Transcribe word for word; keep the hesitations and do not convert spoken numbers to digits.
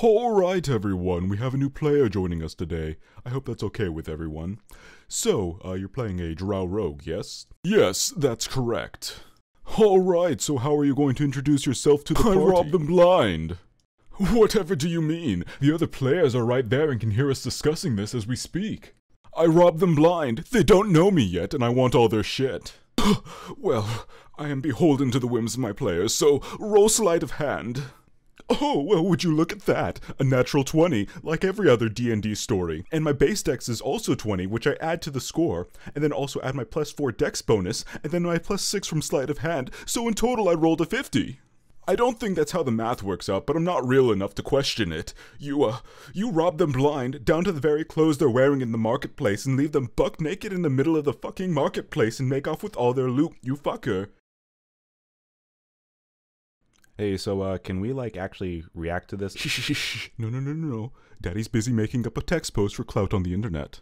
Alright everyone, we have a new player joining us today. I hope that's okay with everyone. So, uh, you're playing a drow rogue, yes? Yes, that's correct. Alright, so how are you going to introduce yourself to the party? I robbed them blind! Whatever do you mean? The other players are right there and can hear us discussing this as we speak. I robbed them blind, they don't know me yet, and I want all their shit. Well, I am beholden to the whims of my players, so roll sleight of hand. Oh, well, would you look at that? A natural twenty, like every other D N D story. And my base dex is also twenty, which I add to the score, and then also add my plus four dex bonus, and then my plus six from sleight of hand, so in total I rolled a fifty. I don't think that's how the math works out, but I'm not real enough to question it. You, uh, you rob them blind, down to the very clothes they're wearing in the marketplace, and leave them buck naked in the middle of the fucking marketplace and make off with all their loot, you fucker. Hey, so, uh, can we, like, actually react to this? Shh, shh, shh, shh. No, no, no, no, no. Daddy's busy making up a text post for clout on the internet.